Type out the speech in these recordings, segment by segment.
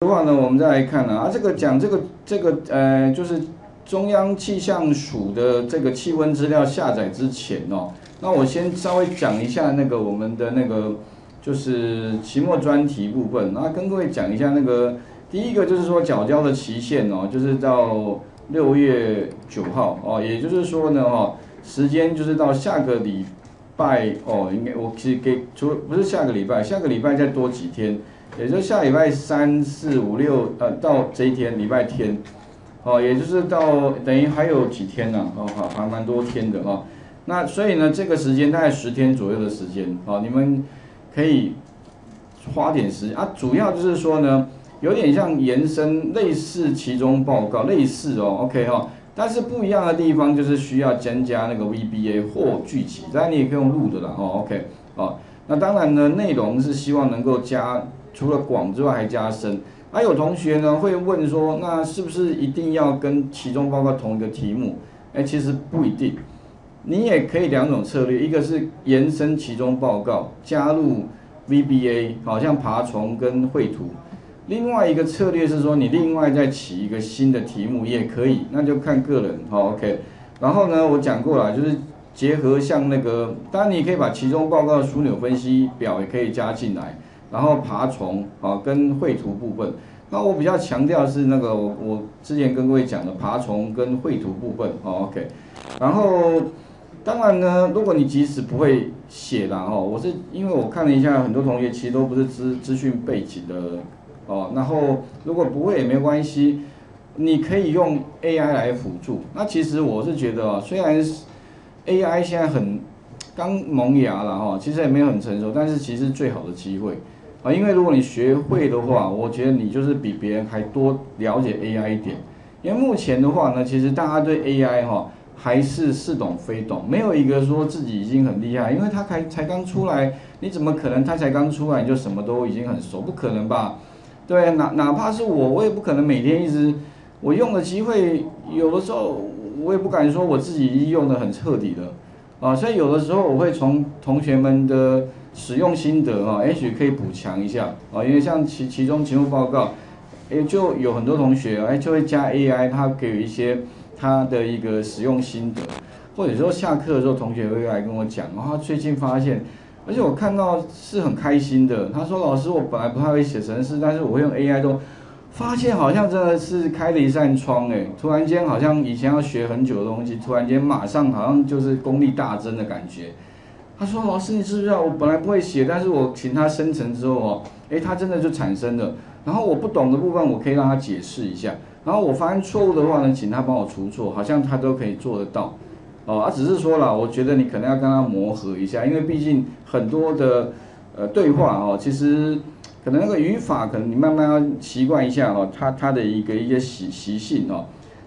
的话呢，我们再来看啊，这个讲就是中央气象署的这个气温资料下载之前哦，那我先稍微讲一下那个我们的那个就是期末专题部分，那跟各位讲一下那个第一个就是说缴交的期限哦，就是到6月9号哦，也就是说呢哦，时间就是到下个礼拜哦，应该我其实给不是下个礼拜，下个礼拜再多几天。 也就是下礼拜3、4、5、6，到这一天礼拜天，哦，也就是到等于还有几天呢、啊，哦，好，还蛮多天的哦。那所以呢，这个时间大概10天左右的时间，哦，你们可以花点时间啊。主要就是说呢，有点像延伸类似期中报告类似哦 ，OK 哈、哦。但是不一样的地方就是需要增加那个 VBA 或聚集，当然你也可以用录的啦，哦 ，OK 哦。那当然呢，内容是希望能够加。 除了广之外，还加深。还有同学呢会问说，那是不是一定要跟期中报告同一个题目？哎，其实不一定。你也可以2种策略，一个是延伸期中报告，加入 VBA， 好像爬虫跟绘图；另外一个策略是说，你另外再起一个新的题目也可以，那就看个人。好 ，OK。然后呢，我讲过了，就是结合像那个，当然你可以把期中报告的枢纽分析表也可以加进来。 然后爬虫啊跟绘图部分，那我比较强调的是那个我之前跟各位讲的爬虫跟绘图部分哦 ，OK。然后当然呢，如果你即使不会写啦哦，我是因为我看了一下，很多同学其实都不是资讯背景的哦，然后如果不会也没关系，你可以用 AI 来辅助。那其实我是觉得，虽然 AI 现在很刚萌芽啦哈，其实也没有很成熟，但是其实最好的机会。 啊，因为如果你学会的话，我觉得你就是比别人还多了解 AI 一点。因为目前的话呢，其实大家对 AI 哈还是似懂非懂，没有一个说自己已经很厉害，因为它才刚出来，你怎么可能它才刚出来你就什么都已经很熟？不可能吧？对，哪怕是我也不可能每天一直我用的机会，有的时候我也不敢说我自己用的很彻底的啊，所以有的时候我会从同学们的。 使用心得啊，也许可以补强一下啊，因为像其中期末报告，就有很多同学就会加 AI， 他给予一些他的一个使用心得，或者说下课的时候同学会来跟我讲，然后最近发现，而且我看到是很开心的，他说老师我本来不太会写程式，但是我会用 AI 都发现好像真的是开了一扇窗突然间好像以前要学很久的东西，突然间马上好像就是功力大增的感觉。 他说：“老师，你知不知道我本来不会写，但是我请他生成之后哦，他真的就产生了。然后我不懂的部分，我可以让他解释一下。然后我发现错误的话呢，请他帮我除错，好像他都可以做得到。哦，他只是说了，我觉得你可能要跟他磨合一下，因为毕竟很多的对话哦，其实可能那个语法，可能你慢慢要习惯一下哦，他的一些习性哦。”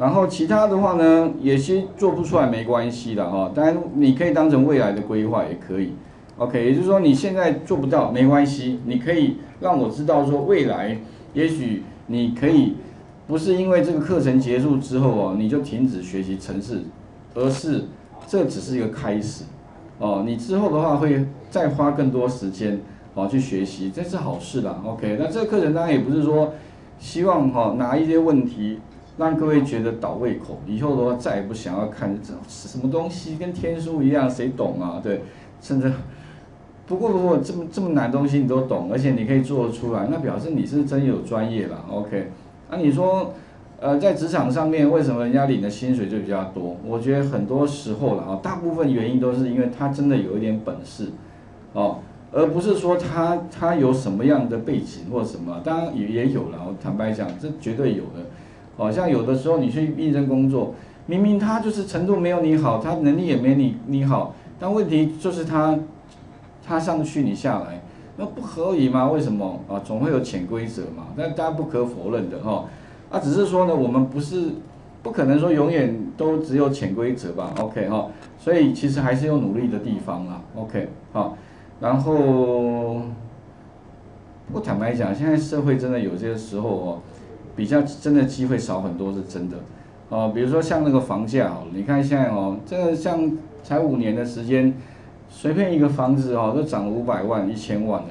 然后其他的话呢，也是做不出来没关系的哈，当然你可以当成未来的规划也可以 ，OK， 也就是说你现在做不到没关系，你可以让我知道说未来，也许你可以不是因为这个课程结束之后哦，你就停止学习程式，而是这只是一个开始哦，你之后的话会再花更多时间哦去学习，这是好事啦 ，OK， 那这个课程当然也不是说希望哈拿一些问题。 让各位觉得倒胃口，以后的话再也不想要看这什么东西，跟天书一样，谁懂啊？对，甚至不过这么难的东西你都懂，而且你可以做得出来，那表示你是真有专业了。OK， 那、你说，在职场上面为什么人家领的薪水就比较多？我觉得很多时候了啊，大部分原因都是因为他真的有一点本事，哦，而不是说他有什么样的背景或什么，当然也有了。我坦白讲，这绝对有的。 好像有的时候你去应征工作，明明他就是程度没有你好，他能力也没你好，但问题就是他上去你下来，那不合理吗？为什么啊？总会有潜规则嘛，但大家不可否认的哈。啊，只是说呢，我们不可能说永远都只有潜规则吧 ？OK 哈，所以其实还是有努力的地方啦 ，OK 哈。然后，我坦白讲，现在社会真的有些时候哦。 比较真的机会少很多是真的，哦，比如说像那个房价哦，你看现在哦，真的像才5年的时间，随便一个房子哦都涨了500万、1000万了，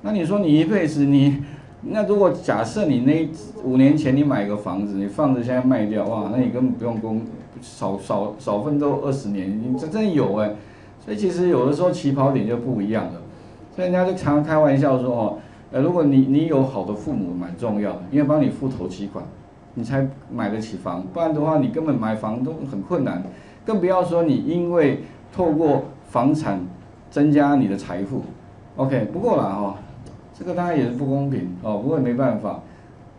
那你说你一辈子你那如果假设你那5年前你买个房子，你放着现在卖掉，哇，那你根本不用工，少奋斗20年，你真正有哎、欸。所以其实有的时候起跑点就不一样了。所以人家就常开玩笑说哦，如果你有好的父母蛮重要的，因为帮你付头期款，你才买得起房，不然的话你根本买房都很困难，更不要说你因为透过房产增加你的财富。OK， 不过啦哦。 这个当然也是不公平哦，不过没办法，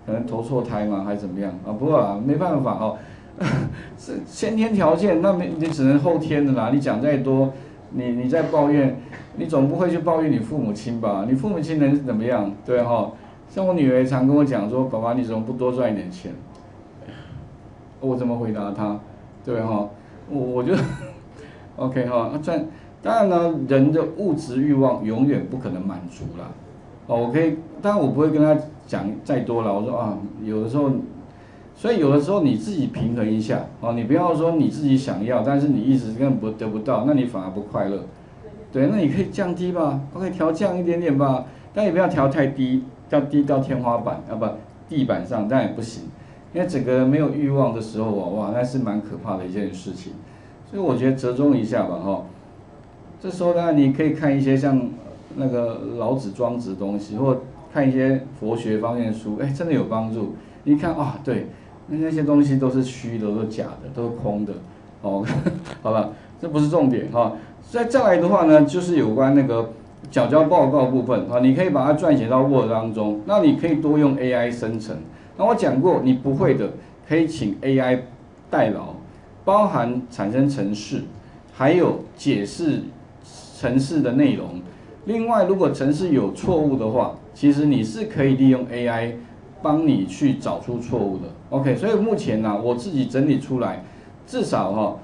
可能投错胎嘛，还是怎么样啊？不过啊，没办法哦，是先天条件，那你只能后天的啦。你讲再多，你在抱怨，你总不会去抱怨你父母亲吧？你父母亲能怎么样？对哈、哦，像我女儿常跟我讲说，爸爸你怎么不多赚一点钱？我怎么回答她？对哈、哦，我就 OK 哈、哦，赚当然呢，人的物质欲望永远不可能满足啦。 哦，我可以，但我不会跟他讲再多了。我说啊，有的时候，所以有的时候你自己平衡一下哦，你不要说你自己想要，但是你一直根本得不到，那你反而不快乐。对，那你可以降低吧 ，OK， 调降一点点吧，但也不要调太低，要低到天花板啊不地板上，但也不行，因为整个人没有欲望的时候啊，哇，那是蛮可怕的一件事情。所以我觉得折中一下吧，哈、哦。这时候呢，你可以看一些像。 那个老子、庄子的东西，或看一些佛学方面的书，哎，真的有帮助。你看啊、哦，对，那些东西都是虚的，都是假的，都是空的，哦，好吧，这不是重点哈、哦。再来的话呢，就是有关那个缴交报告部分啊、哦，你可以把它撰写到 Word 当中，那你可以多用 AI 生成。那我讲过，你不会的可以请 AI 代劳，包含产生程式，还有解释程式的内容。 另外，如果程式有错误的话，其实你是可以利用 AI 帮你去找出错误的。OK， 所以目前呢、啊，我自己整理出来，至少哈、哦、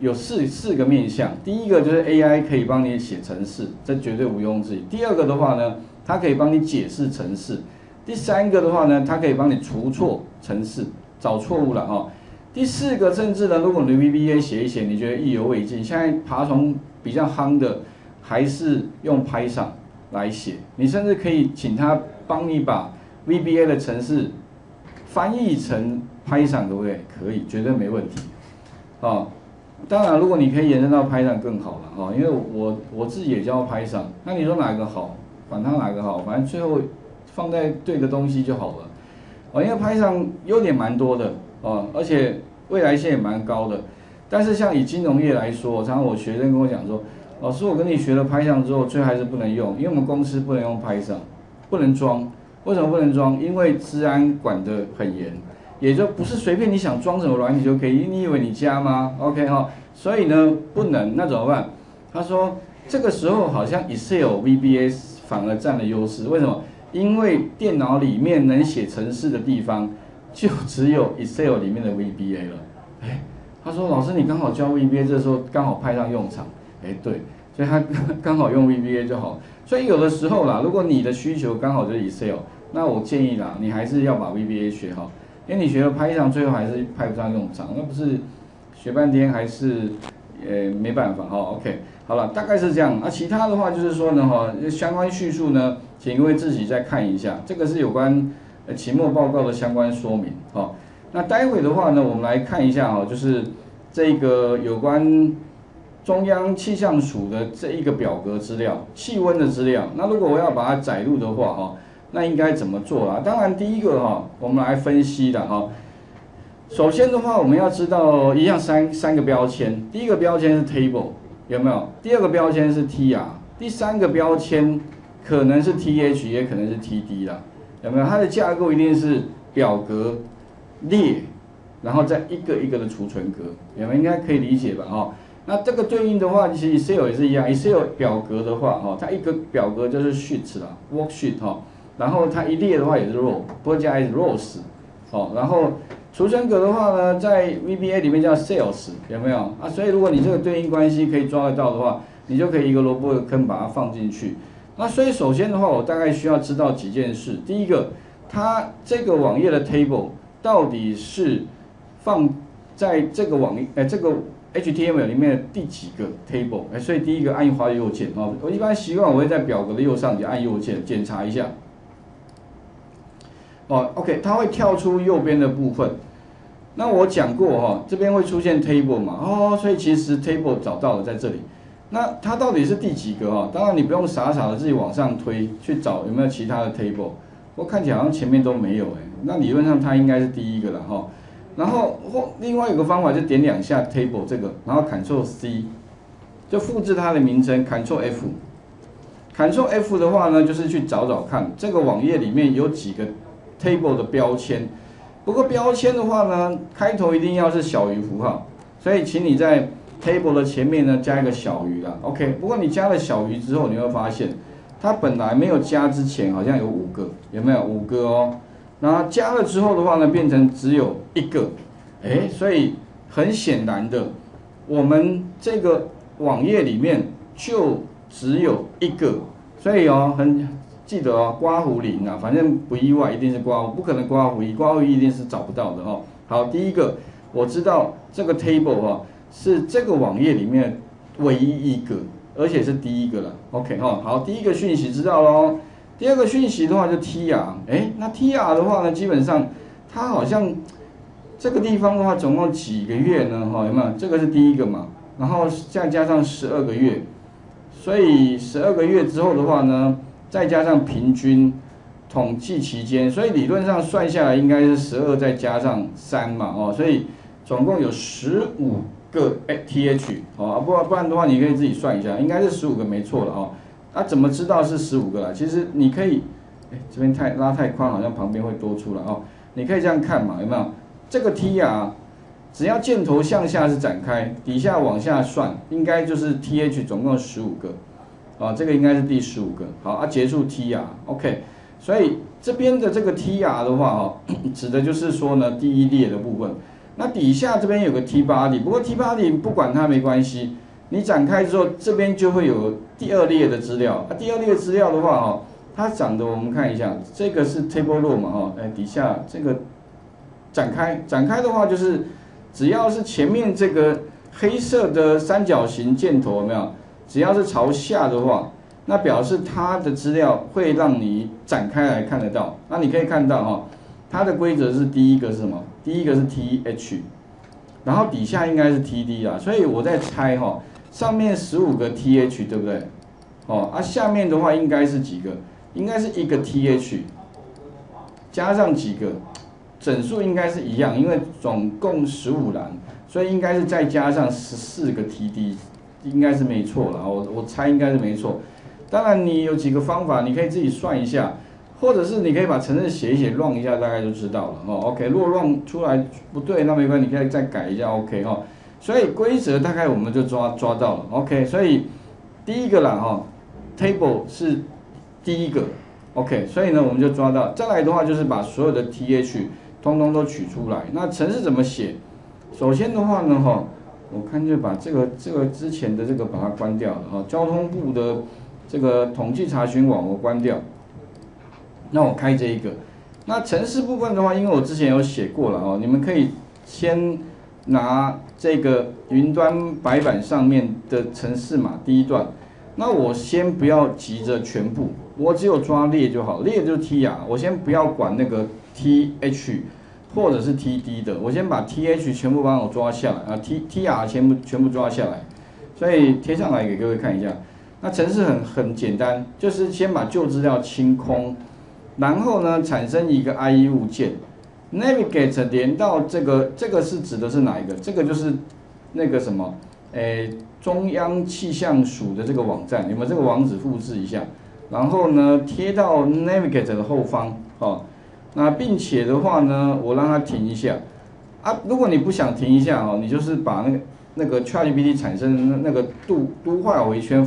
有四个面向。第一个就是 AI 可以帮你写程式，这绝对毋庸置疑。第二个的话呢，它可以帮你解释程式。第三个的话呢，它可以帮你除错程式，找错误了哈、哦。第四个，甚至呢，如果你 VBA 写一写，你觉得意犹未尽，现在爬虫比较夯的。 还是用 Python 来写，你甚至可以请他帮你把 VBA 的程式翻译成 Python， 对不对？可以，绝对没问题。哦，当然，如果你可以延伸到 Python 更好了哦，因为我自己也教 Python， 那你说哪个好？管它哪个好，反正最后放在对的东西就好了。哦，因为 Python 优点蛮多的哦，而且未来性也蛮高的。但是像以金融业来说，常常我学生跟我讲说。 老师，我跟你学了 Python 之后，最后还是不能用，因为我们公司不能用 Python， 不能装。为什么不能装？因为治安管得很严，也就不是随便你想装什么软体就可以。你以为你家吗 ？OK 哈，所以呢不能，那怎么办？他说这个时候好像 Excel、VBA 反而占了优势，为什么？因为电脑里面能写程式的地方就只有 Excel 里面的 VBA 了。哎，他说老师你刚好教 VBA， 这时候刚好派上用场。 哎，对，所以他刚好用 VBA 就好。所以有的时候啦，如果你的需求刚好就是 Excel， 那我建议啦，你还是要把 VBA 学好，因为你学了 Python， 最后还是派不上用场，那不是学半天还是没办法哈、哦。OK， 好了，大概是这样。那、啊、其他的话就是说呢，哈、哦，相关叙述呢，请各位自己再看一下，这个是有关期末报告的相关说明。好、哦，那待会的话呢，我们来看一下哈、哦，就是这个有关。 中央气象署的这一个表格资料，气温的资料。那如果我要把它载入的话，哈，那应该怎么做啦？当然，第一个哈，我们来分析的哈。首先的话，我们要知道一样三个标签。第一个标签是 table， 有没有？第二个标签是 tr， 第三个标签可能是 th， 也可能是 td 啦，有没有？它的架构一定是表格列，然后再一个一个的储存格，有没有？应该可以理解吧？哈。 那这个对应的话，其实 Excel 也是一样。Excel 表格的话，哈，它一个表格就是 sheet 啦 ，worksheet 哈，然后它一列的话也是 row， 不会加 rows， 哦，然后储存格的话呢，在 VBA 里面叫 Cells， 有没有啊？所以如果你这个对应关系可以抓得到的话，你就可以一个萝卜一个坑把它放进去。那所以首先的话，我大概需要知道几件事。第一个，它这个网页的 table 到底是放在这个网页，这个 HTML 里面的第几个 table？ 哎，所以第一个按滑右键哦。我一般习惯我会在表格的右上角按右键检查一下。哦 ，OK， 它会跳出右边的部分。那我讲过哦，这边会出现 table 嘛，哦，所以其实 table 找到了在这里。那它到底是第几个哦？当然你不用傻傻的自己往上推去找有没有其他的 table。我看起来好像前面都没有哎，那理论上它应该是第一个了哈。然后另外有个方法就点两下 table 这个，然后 Ctrl C， 就复制它的名称 Ctrl F。Ctrl F 的话呢，就是去找找看这个网页里面有几个 table 的标签。不过标签的话呢，开头一定要是小于符号，所以请你在 table 的前面呢加一个小于啦。OK， 不过你加了小于之后，你会发现它本来没有加之前好像有五个，有没有五个哦？然后加了之后的话呢，变成只有一个，哎，所以很显然的，我们这个网页里面就只有一个，所以哦，很记得哦，刮胡零啊，反正不意外，一定是刮胡，不可能刮胡一，刮胡一定是找不到的哦。好，第一个我知道这个 table 啊是这个网页里面唯一一个。而且是第一个了 ，OK 哈，好，第一个讯息知道喽。第二个讯息的话就 tr， 哎，那 tr 的话呢，基本上它好像这个地方的话，总共几个月呢？哈，有没有？这个是第一个嘛，然后再加上12个月，所以12个月之后的话呢，再加上平均统计期间，所以理论上算下来应该是12再加上3嘛，哦，所以总共有15个 th 哦，不然的话，你可以自己算一下，应该是15个没错了哦。那、啊、怎么知道是15个了？其实你可以，哎，这边拉太宽，好像旁边会多出来哦。你可以这样看嘛，有没有？这个 t 啊，只要箭头向下是展开，底下往下算，应该就是 th 总共15个啊、哦，这个应该是第15个。好啊，结束 t 啊 ，OK。所以这边的这个 t 啊的话哦，指的就是说呢，第一列的部分。那底下这边有个 t body， 不过 t body 不管它没关系，你展开之后，这边就会有第二列的资料。啊，第二列资料的话，哦，它长得我们看一下，这个是 table row 嘛，哦，哎，底下这个展开的话，就是只要是前面这个黑色的三角形箭头有没有，只要是朝下的话，那表示它的资料会让你展开来看得到。那你可以看到哈、哦，它的规则是第一个是什么？第一个是 th， 然后底下应该是 td 啦，所以我在猜哈、哦，上面15个 th 对不对？哦，啊下面的话应该是几个？应该是一个 th 加上几个，整数应该是一样，因为总共15栏，所以应该是再加上14个 td， 应该是没错啦，我猜应该是没错。当然你有几个方法，你可以自己算一下。或者是你可以把程式写一写，乱一下，大概就知道了哦。OK， 如果乱出来不对，那没关系，你可以再改一下。OK 哈、哦，所以规则大概我们就抓到了。OK， 所以第一个啦哈、哦、，table 是第一个。OK， 所以呢我们就抓到。再来的话就是把所有的 th 通通都取出来。那程式怎么写？首先的话呢哈、哦，我看就把这个之前的这个把它关掉了哈、哦。交通部的这个统计查询网我关掉。那我开这一个，那程式部分的话，因为我之前有写过了哦，你们可以先拿这个云端白板上面的程式码第一段，那我先不要急着全部，我只有抓列就好，列就是 tr， 我先不要管那个 th 或者是 td 的，我先把 th 全部帮我抓下来啊 ，tr 全部抓下来，所以贴上来给各位看一下。那程式很简单，就是先把旧资料清空。然后呢，产生一个 IE 物件 ，Navigate 连到这个是指的是哪一个？这个就是那个什么，诶，中央气象署的这个网站，你们这个网址复制一下，然后呢贴到 Navigate 的后方哦。那并且的话呢，我让它停一下啊。如果你不想停一下哦，你就是把那个ChatGPT 产生那个都画回圈。